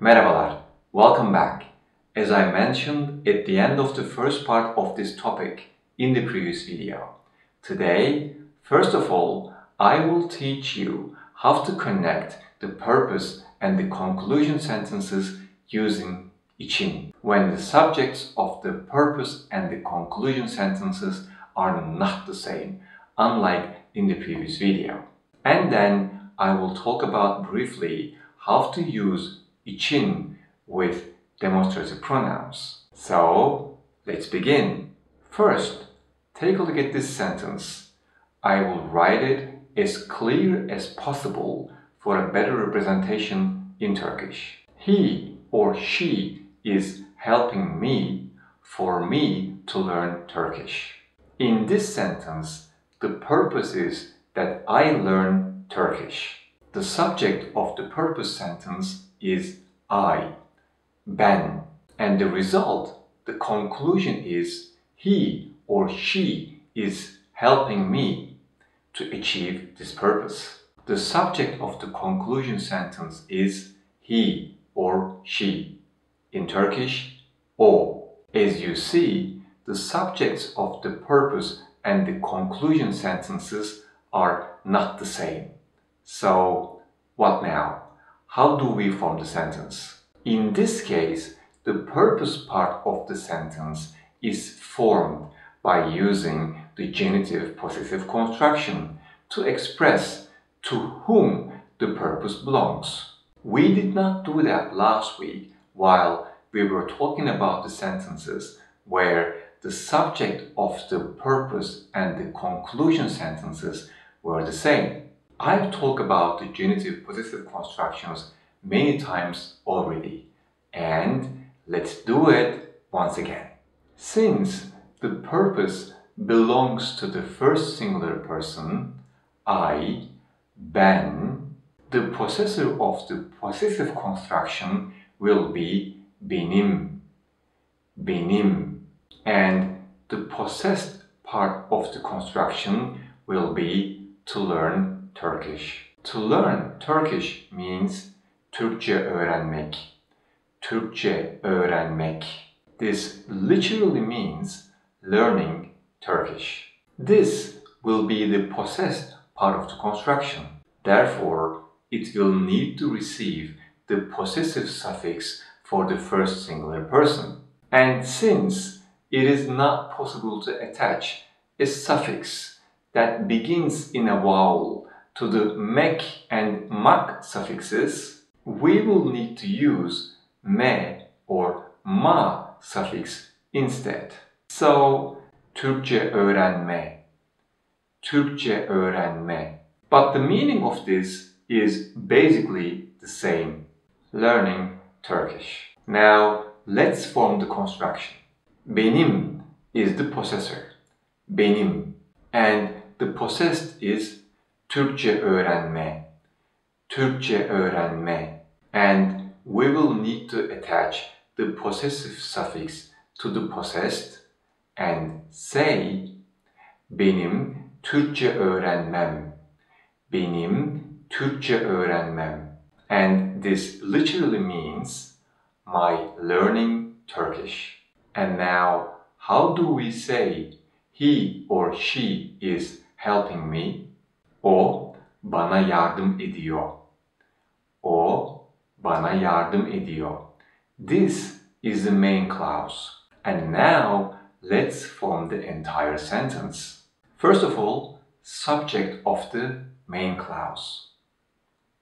Merhabalar, welcome back. As I mentioned at the end of the first part of this topic in the previous video, today, first of all, I will teach you how to connect the purpose and the conclusion sentences using için when the subjects of the purpose and the conclusion sentences are not the same, unlike in the previous video. And then I will talk about briefly how to use için with demonstrative pronouns. So, let's begin. First, take a look at this sentence. I will write it as clear as possible for a better representation in Turkish. He or she is helping me for me to learn Turkish. In this sentence, the purpose is that I learn Turkish. The subject of the purpose sentence is I, ben, and the result, the conclusion is he or she is helping me to achieve this purpose. The subject of the conclusion sentence is he or she, in Turkish, o. As you see, the subjects of the purpose and the conclusion sentences are not the same. So, what now? How do we form the sentence? In this case, the purpose part of the sentence is formed by using the genitive possessive construction to express to whom the purpose belongs. We did not do that last week while we were talking about the sentences where the subject of the purpose and the conclusion sentences were the same. I've talked about the genitive possessive constructions many times already, and let's do it once again. Since the purpose belongs to the first singular person, I, ben, the possessor of the possessive construction will be benim, benim, and the possessed part of the construction will be to learn Turkish. To learn Turkish means Türkçe öğrenmek, Türkçe öğrenmek. This literally means learning Turkish. This will be the possessed part of the construction. Therefore, it will need to receive the possessive suffix for the first singular person. And since it is not possible to attach a suffix that begins in a vowel to the mek and mak suffixes, we will need to use me or ma suffix instead. So, Türkçe öğrenme. But the meaning of this is basically the same, learning Turkish. Now, let's form the construction. Benim is the possessor, benim, and the possessed is Türkçe öğrenme, and we will need to attach the possessive suffix to the possessed and say benim Türkçe öğrenmem, benim Türkçe öğrenmem. And this literally means my learning Turkish. And now, how do we say he or she is helping me? O bana yardım ediyor. O bana yardım ediyor. This is the main clause. And now, let's form the entire sentence. First of all, subject of the main clause,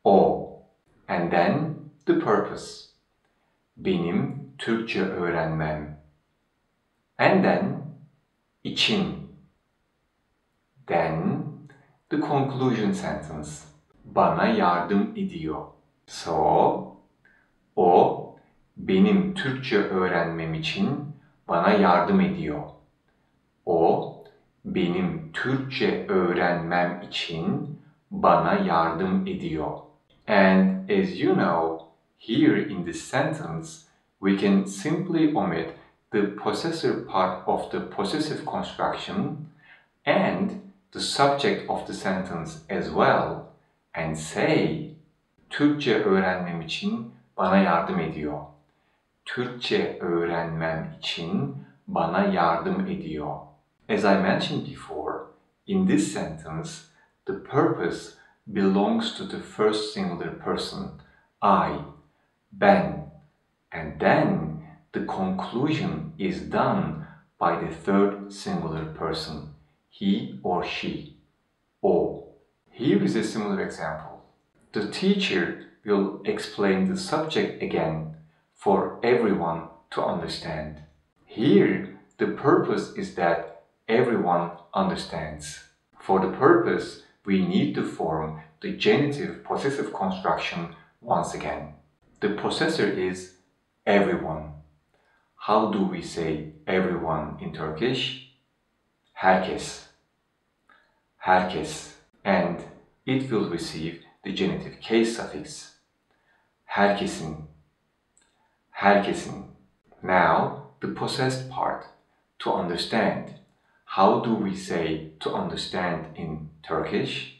o, and then the purpose, benim Türkçe öğrenmem, and then için, then the conclusion sentence, bana yardım ediyor. So, o benim Türkçe öğrenmem için bana yardım ediyor. O benim Türkçe öğrenmem için bana yardım ediyor. And as you know, here in this sentence, we can simply omit the possessor part of the possessive construction and the subject of the sentence as well and say Türkçe öğrenmem için bana yardım ediyor. Türkçe öğrenmem için bana yardım ediyor. As I mentioned before, in this sentence, the purpose belongs to the first singular person, I, ben, and then the conclusion is done by the third singular person, he or she, o. Here is a similar example. The teacher will explain the subject again for everyone to understand. Here, the purpose is that everyone understands. For the purpose, we need to form the genitive-possessive construction once again. The possessor is everyone. How do we say everyone in Turkish? Herkes. Herkes. And it will receive the genitive case suffix. Herkesin. Herkesin. Now, the possessed part, to understand. How do we say to understand in Turkish?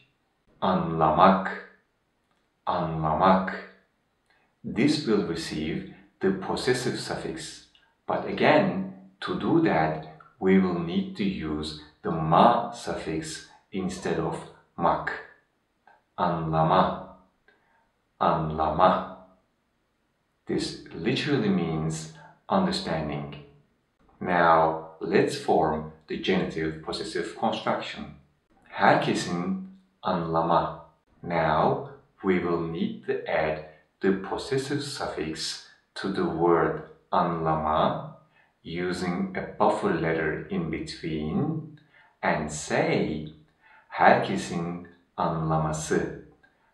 Anlamak. Anlamak. This will receive the possessive suffix. But again, to do that, we will need to use the ma suffix instead of mak. Anlama. Anlama. This literally means understanding. Now, let's form the genitive possessive construction. Herkesin anlama. Now, we will need to add the possessive suffix to the word anlama using a buffer letter in between and say herkesin anlaması.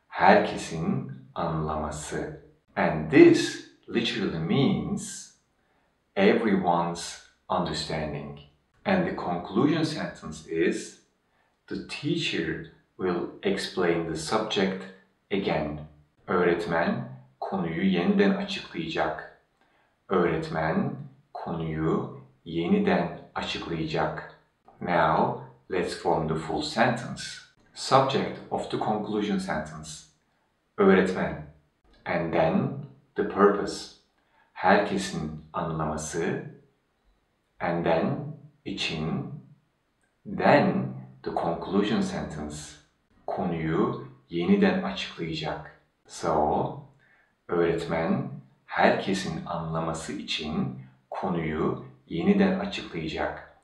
Herkesin anlaması. And this literally means everyone's understanding. And the conclusion sentence is the teacher will explain the subject again. Öğretmen konuyu yeniden açıklayacak. Öğretmen konuyu yeniden açıklayacak. Now let's form the full sentence. Subject of the conclusion sentence. Öğretmen. And then the purpose. Herkesin anlaması. And then için. Then the conclusion sentence. Konuyu yeniden açıklayacak. So, öğretmen herkesin anlaması için konuyu yeniden açıklayacak.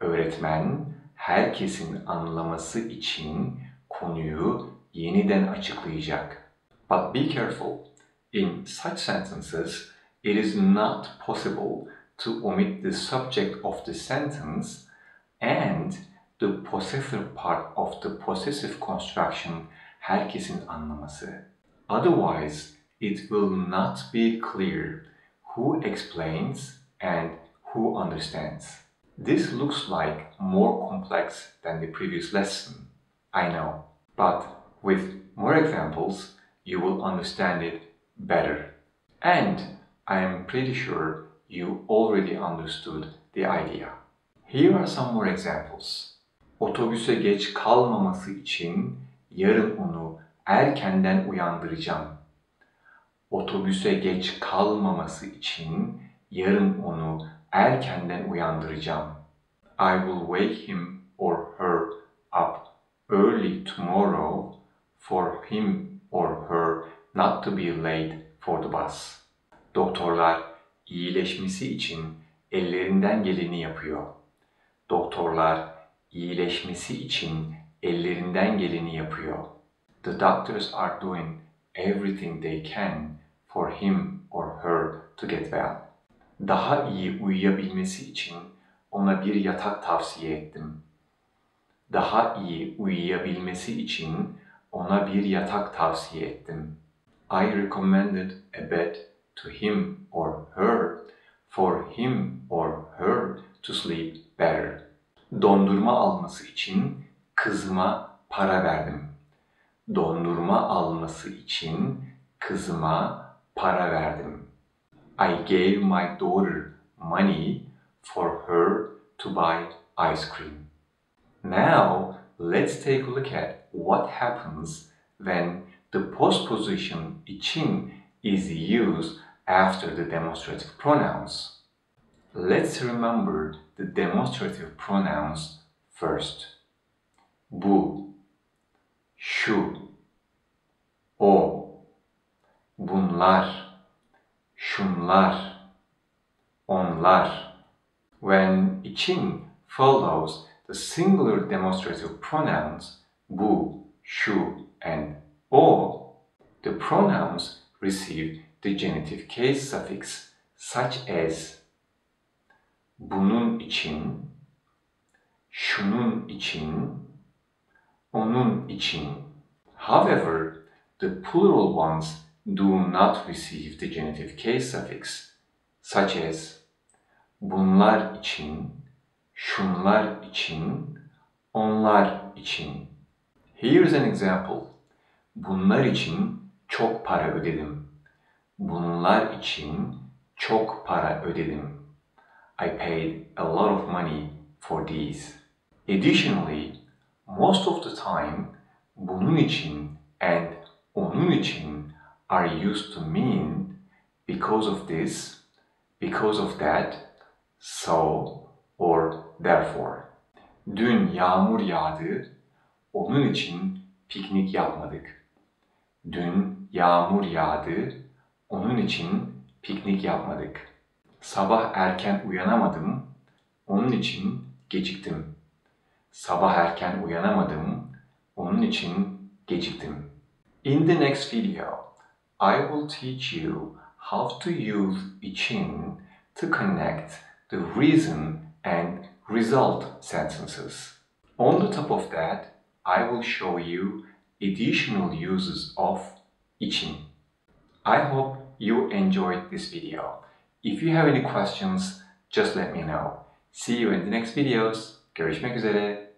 Öğretmen herkesin anlaması için konuyu yeniden açıklayacak. But be careful. In such sentences, it is not possible to omit the subject of the sentence and the possessor part of the possessive construction herkesin anlaması. Otherwise, it will not be clear who explains and who understands. This looks like more complex than the previous lesson, I know. But with more examples, you will understand it better. And I am pretty sure you already understood the idea. Here are some more examples. Otobüse geç kalmaması için yarın onu erkenden uyandıracağım. Otobüse geç kalmaması için yarın onu erkenden uyandıracağım. I will wake him or her up early tomorrow for him or her not to be late for the bus. Doktorlar iyileşmesi için ellerinden geleni yapıyor. Doktorlar iyileşmesi için ellerinden geleni yapıyor. The doctors are doing everything they can for him or her to get well. Daha iyi uyuyabilmesi için ona bir yatak tavsiye ettim. Daha iyi uyuyabilmesi için ona bir yatak tavsiye ettim. I recommended a bed to him or her for him or her to sleep better. Dondurma alması için kızıma para verdim. Dondurma alması için kızıma para verdim. I gave my daughter money for her to buy ice cream. Now, let's take a look at what happens when the postposition için is used after the demonstrative pronouns. Let's remember the demonstrative pronouns first. Bu, şu, o, bunlar, şunlar, onlar. When için follows the singular demonstrative pronouns bu, şu, and o, the pronouns receive the genitive case suffix such as bunun için, şunun için, onun için. However, the plural ones do not receive the genitive case suffix such as bunlar için, şunlar için, onlar için. Here's an example. Bunlar için çok para ödedim. Bunlar için çok para ödedim. I paid a lot of money for these. Additionally, most of the time, bunun için and onun için are used to mean because of this, because of that, so, or therefore. Dün yağmur yağdı, onun için piknik yapmadık. Dün yağmur yağdı, onun için piknik yapmadık. Sabah erken uyanamadım, onun için geciktim. Sabah erken uyanamadım, onun için geciktim. In the next video, I will teach you how to use için to connect the reason and result sentences. On the top of that, I will show you additional uses of için. I hope you enjoyed this video. If you have any questions, just let me know. See you in the next videos. Görüşmek üzere.